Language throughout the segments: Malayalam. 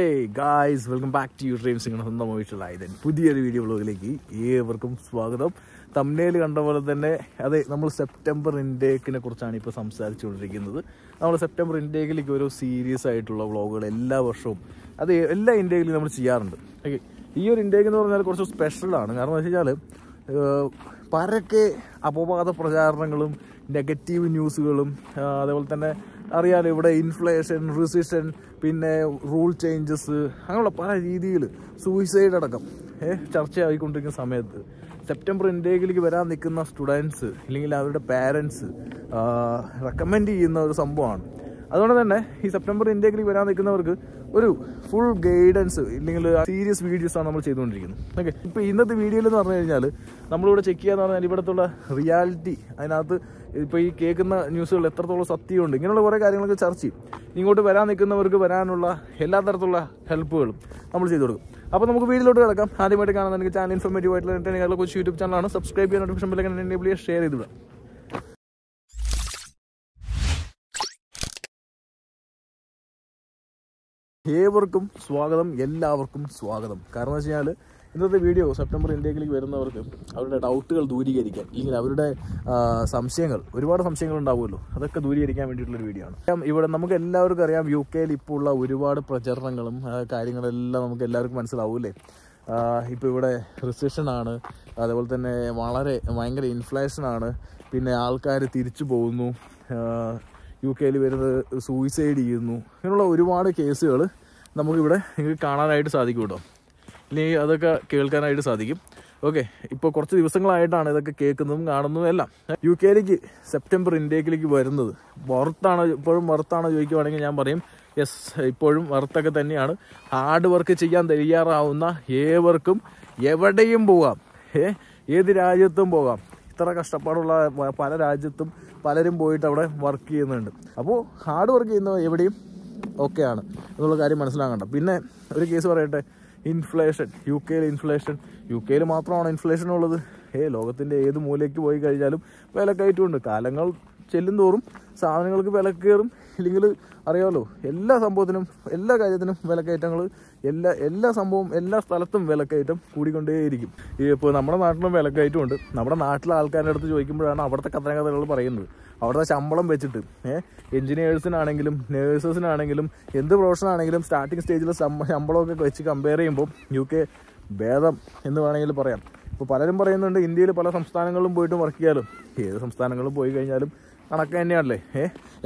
Hey guys, welcome back to YouTube. അറിയാലോ ഇവിടെ ഇൻഫ്ലേഷൻ റിസഷൻ പിന്നെ റൂൾ ചേഞ്ചസ് അങ്ങനെയുള്ള പല രീതിയിൽ സൂയിസൈഡ് അടക്കം ചർച്ചയായിക്കൊണ്ടിരിക്കുന്ന സമയത്ത് സെപ്റ്റംബർ ഇൻടേക്കിലേക്ക് വരാൻ നിൽക്കുന്ന സ്റ്റുഡൻസ് അല്ലെങ്കിൽ അവരുടെ പാരൻസ് റെക്കമെൻഡ് ചെയ്യുന്ന ഒരു സംഭവമാണ്. അതുകൊണ്ട് തന്നെ ഈ സെപ്റ്റംബർ ഇൻടേക്കിലേക്ക് വരാൻ നിൽക്കുന്നവർക്ക് ഒരു ഫുൾ ഗൈഡൻസ് ഇല്ലെങ്കിൽ സീരിയസ് വീഡിയോസാണ് നമ്മൾ ചെയ്തുകൊണ്ടിരിക്കുന്നത്. ഓക്കെ, ഇപ്പോൾ ഇന്നത്തെ വീഡിയോയിൽ എന്ന് പറഞ്ഞു കഴിഞ്ഞാൽ നമ്മളിവിടെ ചെക്ക് ചെയ്യാന്ന് പറഞ്ഞാൽ ഇവിടുത്തുള്ള റിയാലിറ്റി, അതിനകത്ത് ഇപ്പോൾ ഈ കേൾക്കുന്ന ന്യൂസുകൾ എത്രത്തോളം സത്യമുണ്ട്, ഇങ്ങനെയുള്ള കുറേ കാര്യങ്ങളൊക്കെ ചർച്ച ചെയ്യും. ഇങ്ങോട്ട് വരാൻ നിൽക്കുന്നവർക്ക് വരാനുള്ള എല്ലാ തരത്തിലുള്ള ഹെൽപ്പുകളും നമ്മൾ ചെയ്തു കൊടുക്കും. അപ്പോൾ നമുക്ക് വീഡിയോയിലോട്ട് കിടക്കാം. ആദ്യമായിട്ട് കാണുന്ന ചാനൽ ഇൻഫോർമേറ്റീവ് ആയിട്ടുള്ള എൻ്റെയുള്ള കൊച്ചു യൂട്യൂബ് ചാനലാണ്. സബ്സ്ക്രൈബ് ചെയ്യാൻ നോട്ടിഫിക്കേഷൻ ബെല്ലൊക്കെ എനേബിൾ ചെയ്യുക, ഷെയർ ചെയ്ത് വിടാം. ഏവർക്കും സ്വാഗതം, എല്ലാവർക്കും സ്വാഗതം. കാരണം എന്ന് വെച്ച് കഴിഞ്ഞാൽ ഇന്നത്തെ വീഡിയോ സെപ്റ്റംബർ ഇൻടേക്കിലേക്ക് വരുന്നവർക്ക് അവരുടെ ഡൗട്ടുകൾ ദൂരീകരിക്കാൻ, ഇല്ലെങ്കിൽ അവരുടെ സംശയങ്ങൾ, ഒരുപാട് സംശയങ്ങൾ ഉണ്ടാവുമല്ലോ, അതൊക്കെ ദൂരീകരിക്കാൻ വേണ്ടിയിട്ടുള്ളൊരു വീഡിയോ ആണ്. ഇവിടെ നമുക്ക് എല്ലാവർക്കും അറിയാം, യു കെയിൽ ഇപ്പോൾ ഉള്ള ഒരുപാട് പ്രചരണങ്ങളും കാര്യങ്ങളെല്ലാം നമുക്ക് എല്ലാവർക്കും മനസ്സിലാവൂല്ലേ. ഇപ്പോൾ ഇവിടെ റിസഷനാണ്, അതുപോലെ തന്നെ ഭയങ്കര ഇൻഫ്ലേഷനാണ്, പിന്നെ ആൾക്കാർ തിരിച്ചു പോകുന്നു, യു കെയിൽ വരുന്നത് സൂയിസൈഡ് ചെയ്യുന്നു, ഇങ്ങനെയുള്ള ഒരുപാട് കേസുകൾ നമുക്കിവിടെ നിങ്ങൾക്ക് കാണാനായിട്ട് സാധിക്കും കേട്ടോ, അല്ലെങ്കിൽ അതൊക്കെ കേൾക്കാനായിട്ട് സാധിക്കും. ഓക്കെ, ഇപ്പോൾ കുറച്ച് ദിവസങ്ങളായിട്ടാണ് ഇതൊക്കെ കേൾക്കുന്നതും കാണുന്നതും എല്ലാം. യു കെയിലേക്ക് സെപ്റ്റംബർ ഇൻടേക്കിലേക്ക് വരുന്നത് വർത്താണോ, ഇപ്പോഴും വർത്താണോ ചോദിക്കുവാണെങ്കിൽ ഞാൻ പറയും യെസ്, ഇപ്പോഴും വർത്തൊക്കെ തന്നെയാണ്. ഹാർഡ് വർക്ക് ചെയ്യാൻ തയ്യാറാവുന്ന ഏവർക്കും എവിടെയും പോകാം, ഏത് രാജ്യത്തും പോകാം. ഇത്ര കഷ്ടപ്പാടുള്ള പല രാജ്യത്തും പലരും പോയിട്ട് അവിടെ വർക്ക് ചെയ്യുന്നുണ്ട്. അപ്പോൾ ഹാർഡ് വർക്ക് ചെയ്യുന്ന എവിടെയും ഓക്കെയാണ് എന്നുള്ള കാര്യം മനസ്സിലാകണ്ട. പിന്നെ ഒരു കേസ് പറയട്ടെ, ഇൻഫ്ലേഷൻ, യു കെയിൽ ഇൻഫ്ലേഷൻ. യു കെയിൽ മാത്രമാണ് ഇൻഫ്ലേഷൻ ഉള്ളത്, ലോകത്തിൻ്റെ ഏത് മൂലയ്ക്ക് പോയി കഴിഞ്ഞാലും വിലക്കയറ്റമുണ്ട്. കാലങ്ങൾ ചെല്ലും തോറും സാധനങ്ങൾക്ക് വില കയറും, ഇല്ലെങ്കിൽ അറിയാമല്ലോ എല്ലാ സംഭവത്തിനും, എല്ലാ കാര്യത്തിനും വിലക്കയറ്റങ്ങൾ, എല്ലാ സംഭവം, എല്ലാ സ്ഥലത്തും വിലക്കയറ്റം കൂടിക്കൊണ്ടേയിരിക്കും. ഇപ്പോൾ നമ്മുടെ നാട്ടിലും വിലക്കയറ്റമുണ്ട്. നമ്മുടെ നാട്ടിലെ ആൾക്കാരുടെ അടുത്ത് ചോദിക്കുമ്പോഴാണ് അവിടുത്തെ കഥകൾ പറയുന്നത്. അവിടുത്തെ ശമ്പളം വെച്ചിട്ട് എഞ്ചിനീയേഴ്സിനാണെങ്കിലും നേഴ്സസിനാണെങ്കിലും എന്ത് പ്രൊഫഷനാണെങ്കിലും സ്റ്റാർട്ടിങ് സ്റ്റേജിൽ ശമ്പളമൊക്കെ വെച്ച് കമ്പയർ ചെയ്യുമ്പോൾ യു കെ ഭേദം എന്ന് വേണമെങ്കിൽ പറയാം. ഇപ്പോൾ പലരും പറയുന്നുണ്ട് ഇന്ത്യയിൽ പല സംസ്ഥാനങ്ങളിലും പോയിട്ട് വർക്ക് ചെയ്യാലും, ഏത് സംസ്ഥാനങ്ങളിലും പോയി കഴിഞ്ഞാലും കണക്ക് തന്നെയാണല്ലേ.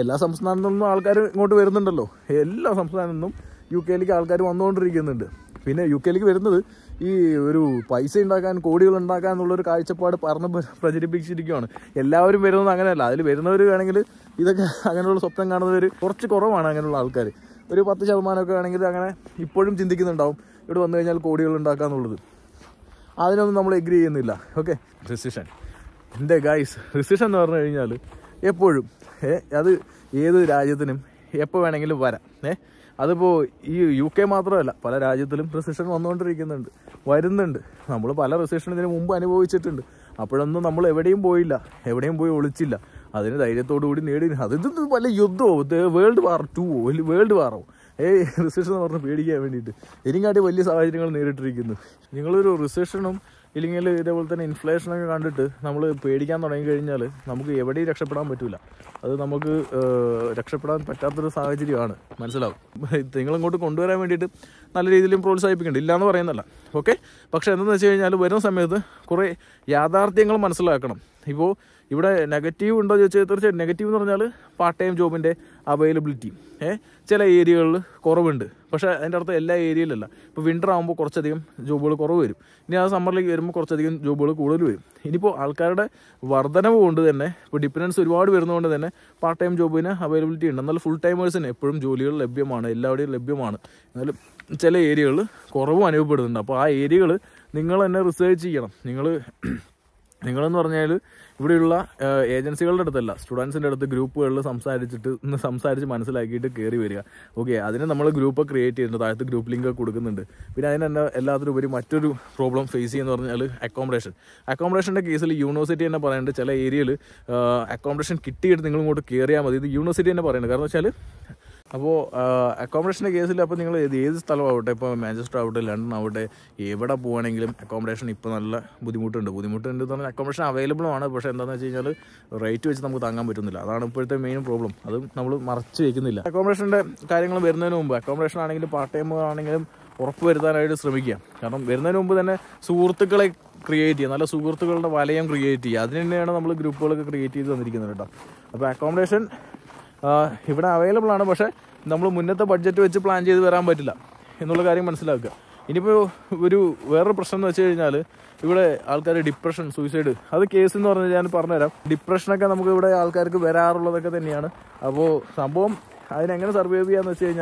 എല്ലാ സംസ്ഥാനത്തു നിന്നും ആൾക്കാർ ഇങ്ങോട്ട് വരുന്നുണ്ടല്ലോ, എല്ലാ സംസ്ഥാനത്തു നിന്നും യു കെയിലേക്ക് ആൾക്കാർ വന്നുകൊണ്ടിരിക്കുന്നുണ്ട്. പിന്നെ യു കെയിലേക്ക് വരുന്നത് ഈ ഒരു പൈസ ഉണ്ടാക്കാൻ, കോടികൾ ഉണ്ടാക്കാൻ എന്നുള്ളൊരു കാഴ്ചപ്പാട് പറഞ്ഞ് പ്രചരിപ്പിച്ചിരിക്കുകയാണ്. എല്ലാവരും വരുന്നത് അങ്ങനെയല്ല. അതിൽ വരുന്നവർ വേണമെങ്കിൽ ഇതൊക്കെ അങ്ങനെയുള്ള സ്വപ്നം കാണുന്നവർ കുറച്ച് കുറവാണ്. അങ്ങനെയുള്ള ആൾക്കാർ ഒരു 10% ആണെങ്കിൽ അങ്ങനെ ഇപ്പോഴും ചിന്തിക്കുന്നുണ്ടാവും ഇവിടെ വന്നു കഴിഞ്ഞാൽ കോടികൾ ഉണ്ടാക്കുക എന്നുള്ളത്. അതിനൊന്നും നമ്മൾ എഗ്രി ചെയ്യുന്നില്ല. ഓക്കെ, റിസഷൻ എൻ്റെ ഗൈസ്, റിസഷൻ എന്ന് പറഞ്ഞു കഴിഞ്ഞാൽ എപ്പോഴും അത് ഏത് രാജ്യത്തിനും എപ്പോൾ വേണമെങ്കിലും വരാം. അതിപ്പോൾ ഈ യു കെ മാത്രമല്ല, പല രാജ്യത്തിലും റിസഷൻ വന്നുകൊണ്ടിരിക്കുന്നുണ്ട്, വരുന്നുണ്ട്. നമ്മൾ പല റിസഷൻ ഇതിന് മുമ്പ് അനുഭവിച്ചിട്ടുണ്ട്. അപ്പോഴൊന്നും നമ്മൾ എവിടെയും പോയില്ല, എവിടെയും പോയി ഒളിച്ചില്ല, അതിന് ധൈര്യത്തോടു കൂടി നേടി. അതിന് പല യുദ്ധമോ, World War II, World War recession എന്ന് പറഞ്ഞാൽ പേടിക്കാൻ വേണ്ടിയിട്ട് ഇതിനെക്കാട്ടി വലിയ സാഹചര്യങ്ങൾ നേരിട്ടിരിക്കുന്നു. നിങ്ങളൊരു റിസഷനും ഇല്ലെങ്കിൽ ഇതേപോലെ തന്നെ ഇൻഫ്ലേഷനൊക്കെ കണ്ടിട്ട് നമ്മൾ പേടിക്കാൻ തുടങ്ങിക്കഴിഞ്ഞാൽ നമുക്ക് എവിടെയും രക്ഷപ്പെടാൻ പറ്റില്ല. അത് നമുക്ക് രക്ഷപ്പെടാൻ പറ്റാത്തൊരു സാഹചര്യമാണ്, മനസ്സിലാവും. നിങ്ങളിങ്ങോട്ട് കൊണ്ടുവരാൻ വേണ്ടിയിട്ട് നല്ല രീതിയിലും പ്രോത്സാഹിപ്പിക്കേണ്ട, ഇല്ലയെന്ന് പറയുന്നതല്ല. ഓക്കെ, പക്ഷേ എന്താണെന്ന് വെച്ച് കഴിഞ്ഞാൽ വരുന്ന സമയത്ത് കുറേ യാഥാർത്ഥ്യങ്ങൾ മനസ്സിലാക്കണം. ഇപ്പോൾ ഇവിടെ നെഗറ്റീവ് ഉണ്ടോ ചോദിച്ചാൽ തീർച്ചയായിട്ടും നെഗറ്റീവ് എന്ന് പറഞ്ഞാൽ പാർട്ട് ടൈം ജോബിൻ്റെ അവൈലബിലിറ്റി ചില ഏരിയകളിൽ കുറവുണ്ട്. പക്ഷേ അതിൻ്റെ അർത്ഥം എല്ലാ ഏരിയയിലല്ല. ഇപ്പോൾ വിൻ്റർ ആകുമ്പോൾ കുറച്ചധികം ജോബുകൾ കുറവ് വരും, ഇനി ആ സമ്മറിലേക്ക് വരുമ്പോൾ കുറച്ചധികം ജോബുകൾ കൂടുതൽ വരും. ഇനിയിപ്പോൾ ആൾക്കാരുടെ വർധനവ് കൊണ്ട് തന്നെ ഇപ്പോൾ ഡിപ്പെൻഡൻസ് ഒരുപാട് വരുന്നതുകൊണ്ട് തന്നെ പാർട്ട് ടൈം ജോബിന് അവൈലബിലിറ്റി ഉണ്ട്. എന്നാൽ ഫുൾ ടൈമേഴ്സിന് എപ്പോഴും ജോലികൾ ലഭ്യമാണ്, എല്ലാവരുടെയും ലഭ്യമാണ്. എന്നാലും ചില ഏരിയകളിൽ കുറവ് അനുഭവപ്പെടുന്നുണ്ട്. അപ്പോൾ ആ ഏരിയകൾ നിങ്ങൾ തന്നെ റിസർച്ച് ചെയ്യണം. നിങ്ങളെന്ന് പറഞ്ഞാൽ ഇവിടെയുള്ള ഏജൻസികളുടെ അടുത്തല്ല, സ്റ്റുഡൻസിൻ്റെ അടുത്ത് ഗ്രൂപ്പുകളിൽ സംസാരിച്ച് മനസ്സിലാക്കിയിട്ട് കയറി വരിക. ഓക്കെ, അതിന് നമ്മൾ ഗ്രൂപ്പ് ക്രിയേറ്റ് ചെയ്യുന്നുണ്ട്, താഴത്ത് ഗ്രൂപ്പ് ലിങ്ക് കൊടുക്കുന്നുണ്ട്. പിന്നെ അതിന് എല്ലാത്തിനുപരി മറ്റൊരു പ്രോബ്ലം ഫേസ് ചെയ്യുന്ന പറഞ്ഞാൽ അക്കോമഡേഷൻ്റെ കേസിൽ യൂണിവേഴ്സിറ്റി തന്നെ പറയുന്നുണ്ട്. ചില ഏരിയയിൽ അക്കോമഡേഷൻ കിട്ടിയിട്ട് നിങ്ങളിങ്ങോട്ട് കയറിയാൽ മതി, ഇത് യൂണിവേഴ്സിറ്റി തന്നെ പറയുന്നുണ്ട്. കാരണം വെച്ചാൽ So, accommodation case, you can use Manchester out, London out, everywhere going. Accommodation is Accommodation available, but right to it, that's the main problem. That's we don't have. Accommodation Accommodation create accommodation if available on a busher, Namunata budget which plan is where I'm better. In the Lagari Manslaga. In you were a person of Chile, you would alkali depression, suicide. Other case in the partner, depression, alkali, where are Lacataniana, above Sambom, I think survey and the change.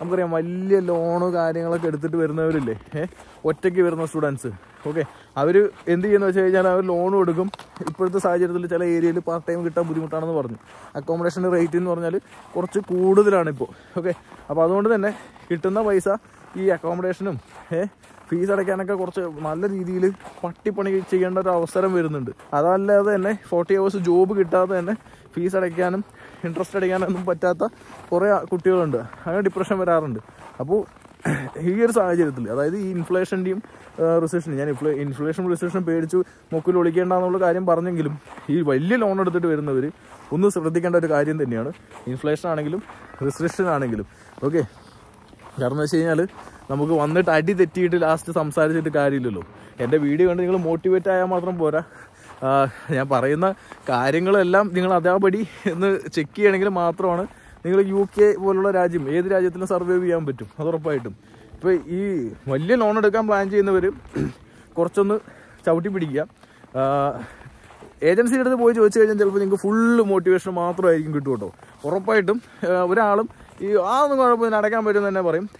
I'm going to my loan guiding like a little bit. What take you students? Okay, I will in the end of change and I will loan would come. It put the size of the little area part time with the accommodation rate in normally or to cool the Ranipo. Okay, about the neck, it on the Visa, E. accommodation, eh? Fees are a canaka or Malay, 40 chicken at our servant. Other than 40 hours job guitar than fees are a canum, interested again and patata or a couture under depression were around. Here's the inflation team recession. Inflation recession paid to Mokulodikan and Iron Barnangilum. He by little honor to the Veranaviri, Unus Radicanda Guardian the Niana, inflation anagilum, restriction anagilum. Okay, Garnasina, Namuka one that I did the tea till last some size at the Kairilu. And the video and motivate I am from Bora. Parana, Kairingal lamp, Ningala, buddy, and the Cheki and Matrona. UK Volta Rajim, Adrian survey we ambit, other item. E. Million honor to come blanche in the very Corson Chauti Pidia agency to the boy to change and everything full motivation of Mathra in good toto. Or a item, Veranum, you all the Nataka better than ever him.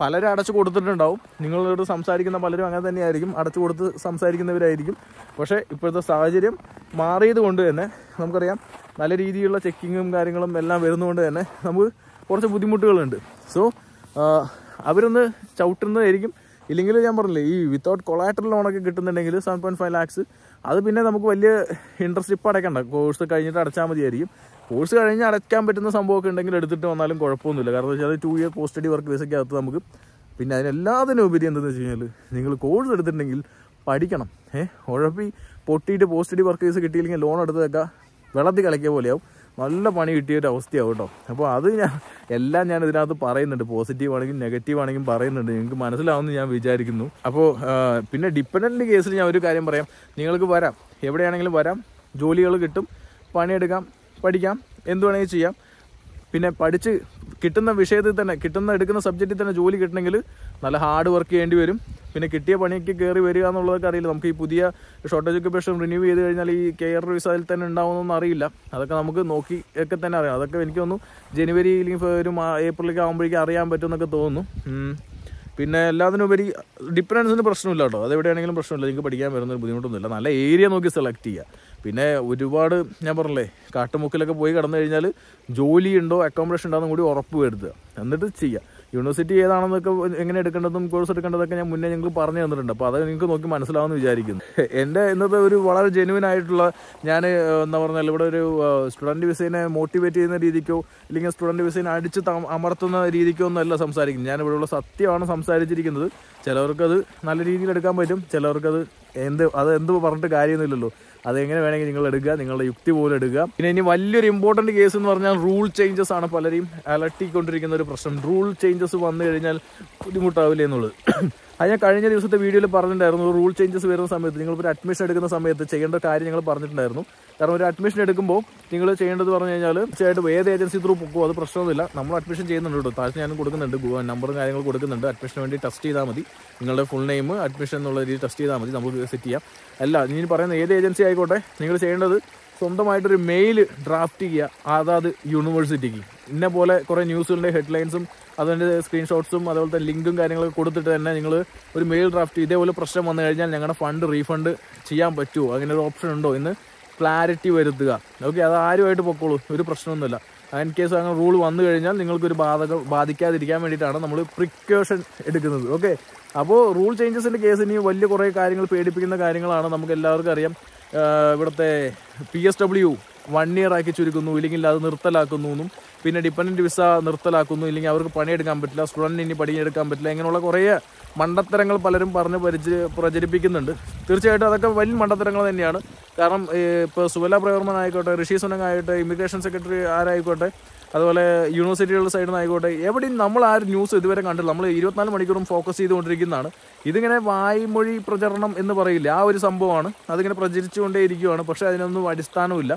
Palera at a quarter to the dow, Ningle to some side in the Palera than Yarigim, at a quarter to some side in the Virigim, Posha, you put the Sajim, Mari the Wonder, some Korea. Maladiella checking him, Garingalam, Mella, Vernon, Namu, or the Budimutuland. So, Averna, Chowton, the Erigim, Illingly Amberley, without collateral on a get on the negative 7.5 lakhs. Other Pina Namuka interest Patakan, goes the Kayata Cham of the Erigim, Post Karina at Camp in the Sambok and Tangle to Donalam Corpon, the 2 year posted work with a Gatamuku, Pinella, the Nubian and the General, Ningle Codes at the Ningle, Padicanum, eh, or a P. Potty to posted work is a getting a loan out of the Valadikalaka, Malla Pani did out the auto. About Adina, Elan and the Parain and the positive one negative one in Parain and Manasala, Vijarigino. Apo Pina dependently case in every Karimbaram, Ningalguvara, every angle varam, Jolie Logitum, Panedagam, Padigam, Indonesia, Pina Padici, Kitten the Vishay than a kitten the subject than a Jolie Kittangle, Nala hard work and durum. When a kitty panic carry very on the Karilumki Pudia, shortage occupation renew either care result and down on Arilla, Akanamuka, Noki, Ekatana, Akavenkono, January, April, Ambricaria, Betonacatono. Pina Ladanuberi depends on the personal letter. They were an personal link, but again, the Lana area no selectia. Pina would you order Naberle, Katamuka, Boyga, and the Jolie and do accommodation down the wood or upward. And that is Chia. University is another course at the Kanaka Parna under the Pada and Koki Mansalan Vijarigan. And another water genuine idol, Yana Navarra student Visena, motivated in the Ridiko, Linga student Visena, Adicham, Amartana, Ridiko, Nella Samsari, Yanavolo Sati on some side, Chelorka, Nalari to come with him, Chelorka, and the other Endu Parta Gari in the Lulu. I think in any value important case in rule changes on a palarim, alati country can represent rule changes one the original Pudimutavilanul. I currently use the video parliament, rule changes were some admission at the summit, the chain of carrying a parliament. There were admission at a combo, single chain to the Varnella, shared where the agency through the personal villa, number admission chain and Rutashan and Kurukan and the Guru, and number and Kurukan and admission and Tasti Damadi, single full name, admission already Tasti Damadi, number city. Allah, you can use the agency. You can use the mail draft. You can use the university. You can use the news headlines, screenshots, and the link. You can use the mail draft. You can use the fund refund. You can use the rule changes in the case in you value correct carrying the PSW 1 year ആക്കി ചുരുക്കുന്നു, ഇല്ലെങ്കിൽ അത് നിർത്തലാക്കുന്നു, പിന്നെ ഡിപ്പെൻഡൻറ്റ് വിസ നിർത്തലാക്കുന്നു, ഇല്ലെങ്കിൽ അവർക്ക് പണിയെടുക്കാൻ പറ്റില്ല, സ്റ്റുഡൻറ്റിന് ഇനി പണിയെടുക്കാൻ പറ്റില്ല, ഇങ്ങനെയുള്ള കുറേ മണ്ടത്തരങ്ങൾ പലരും പറഞ്ഞ് പ്രചരിപ്പിക്കുന്നുണ്ട്. തീർച്ചയായിട്ടും അതൊക്കെ വലിയ മണ്ടത്തരങ്ങൾ തന്നെയാണ്. കാരണം ഇപ്പോൾ സുബല പ്രവർമൻ ആയിക്കോട്ടെ, ഋഷി സുനങ് ആയിട്ട്, ഇമിഗ്രേഷൻ സെക്രട്ടറി ആരായിക്കോട്ടെ, അതുപോലെ യൂണിവേഴ്സിറ്റികളുടെ സൈഡിൽ നിന്നായിക്കോട്ടെ, എവിടെയും നമ്മൾ ആ ഒരു ന്യൂസ് ഇതുവരെ കണ്ടില്ല. നമ്മൾ 24 മണിക്കൂറും ഫോക്കസ് ചെയ്തുകൊണ്ടിരിക്കുന്നതാണ്. ഇതിങ്ങനെ വായ്മൊഴി പ്രചരണം എന്ന് പറയില്ല, ആ ഒരു സംഭവമാണ്. അതിങ്ങനെ പ്രചരിച്ചുകൊണ്ടേ ഇരിക്കുകയാണ്. പക്ഷേ അതിനൊന്നും അടിസ്ഥാനമില്ല.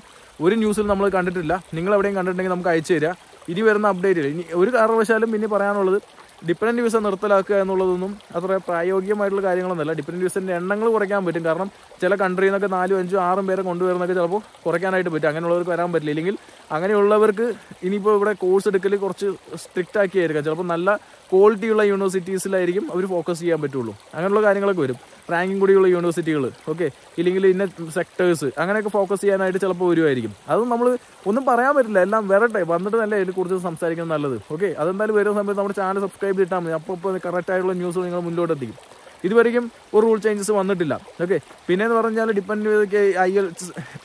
ഒരു ന്യൂസിൽ നമ്മൾ കണ്ടിട്ടില്ല. നിങ്ങളെവിടെയും കണ്ടിട്ടുണ്ടെങ്കിൽ നമുക്ക് അയച്ചു തരിക. ഇനി വരുന്ന അപ്ഡേറ്റില്ല. ഇനി ഒരു കാരണവശാലും ഇനി പറയാനുള്ളത് ഡിപ്പെൻഡൻറ്റ് വിസ നിർത്തലാക്കുക എന്നുള്ളതൊന്നും അത്ര പ്രായോഗികമായിട്ടുള്ള കാര്യങ്ങളൊന്നുമല്ല. ഡിപ്പെൻഡൻറ്റ് വിസേൻ്റെ എണ്ണങ്ങൾ കുറയ്ക്കാൻ പറ്റും. കാരണം ചില കൺട്രിയിൽ നിന്നൊക്കെ 4, 5, 6 പേരെ കൊണ്ടുവരുന്നൊക്കെ ചിലപ്പോൾ കുറയ്ക്കാനായിട്ട് പറ്റും. അങ്ങനെയുള്ളവർക്ക് വരാൻ പറ്റില്ല. ഇല്ലെങ്കിൽ അങ്ങനെയുള്ളവർക്ക് ഇനിയിപ്പോൾ ഇവിടെ കോഴ്സ് എടുക്കൽ കുറച്ച് സ്ട്രിക്റ്റ് ആക്കിയായിരിക്കാം. ചിലപ്പോൾ നല്ല ക്വാളിറ്റിയുള്ള യൂണിവേഴ്സിറ്റീസിലായിരിക്കും അവർ ഫോക്കസ് ചെയ്യാൻ പറ്റുള്ളൂ. അങ്ങനെയുള്ള കാര്യങ്ങളൊക്കെ വരും. റാങ്കിങ് കൂടിയുള്ള യൂണിവേഴ്സിറ്റികൾ, ഓക്കെ, ഇല്ലെങ്കിൽ ഇന്ന സെക്ടേഴ്സ്, അങ്ങനെയൊക്കെ ഫോക്കസ് ചെയ്യാനായിട്ട് ചിലപ്പോൾ വരുമായിരിക്കും. അത് നമ്മൾ ഒന്നും പറയാൻ പറ്റില്ല. എല്ലാം വരട്ടെ, വന്നിട്ട് തന്നെ ഇതിനെക്കുറിച്ച് സംസാരിക്കാൻ നല്ലത്. ഓക്കെ, അതെന്തായാലും വരുന്ന സമയത്ത് നമ്മുടെ ചാനൽ സബ്സ്ക്രൈബ് ചെയ്തിട്ടാൽ മതി. അപ്പോൾ ഇപ്പോൾ കറക്റ്റായിട്ടുള്ള ന്യൂസ് നിങ്ങൾ മുന്നോട്ട് എത്തിക്കും. ഇതുവരെയും ഒരു റൂൾ ചേഞ്ചസ് വന്നിട്ടില്ല. ഓക്കെ, പിന്നെയെന്ന് പറഞ്ഞാൽ ഡിപ്പെൻഡ്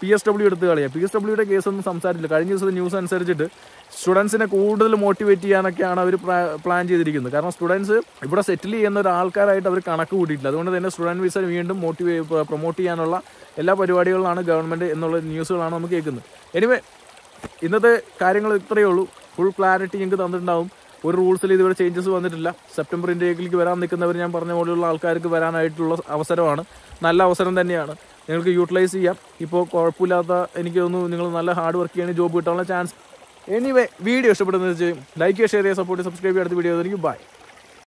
PSW എടുത്ത് കളയാം. PSWയുടെ കേസൊന്നും സംസാരിച്ചില്ല. കഴിഞ്ഞ ദിവസത്തെ ന്യൂസ് അനുസരിച്ചിട്ട് സ്റ്റുഡൻസിനെ കൂടുതൽ മോട്ടിവേറ്റ് ചെയ്യാനൊക്കെയാണ് അവർ പ്ലാൻ ചെയ്തിരിക്കുന്നത്. കാരണം സ്റ്റുഡൻസ് ഇവിടെ സെറ്റിൽ ചെയ്യുന്ന ഒരാൾക്കാരായിട്ട് അവർ കണക്ക് കൂട്ടിയിട്ടില്ല. അതുകൊണ്ട് തന്നെ സ്റ്റുഡൻറ് വിസ വീണ്ടും പ്രൊമോട്ട് ചെയ്യാനുള്ള എല്ലാ പരിപാടികളിലാണ് ഗവൺമെൻറ് എന്നുള്ള ന്യൂസുകളാണ് നമുക്ക് കേൾക്കുന്നത്. എനിവേ, ഇന്നത്തെ കാര്യങ്ങൾ ഇത്രയേ ഉള്ളൂ. ഫുൾ ക്ലാരിറ്റി ഞങ്ങൾക്ക് തന്നിട്ടുണ്ടാവും. ഒരു റൂൾസിൽ ഇതുവരെ ചേഞ്ചസ് വന്നിട്ടില്ല. സെപ്റ്റംബർ ഇന്ത്യയിലേക്ക് വരാൻ നിൽക്കുന്നവർ ഞാൻ പറഞ്ഞ പോലെയുള്ള ആൾക്കാർക്ക് വരാനായിട്ടുള്ള അവസരമാണ്. നല്ല അവസരം തന്നെയാണ്, നിങ്ങൾക്ക് യൂട്ടിലൈസ് ചെയ്യാം. ഇപ്പോൾ കുഴപ്പമില്ലാത്ത, എനിക്ക് തോന്നുന്നു നിങ്ങൾ നല്ല ഹാർഡ് വർക്ക് ചെയ്യണമെങ്കിൽ ജോബ് കിട്ടാനുള്ള ചാൻസ്. എനിവേ, വീഡിയോ ഇഷ്ടപ്പെടുന്ന ലൈക്ക് ചെയ്യുക, ഷെയർ ചെയ്യുക, സപ്പോർട്ട്, സബ്സ്ക്രൈബ് ചെയ്യുക. അടുത്ത വീഡിയോ ബൈ.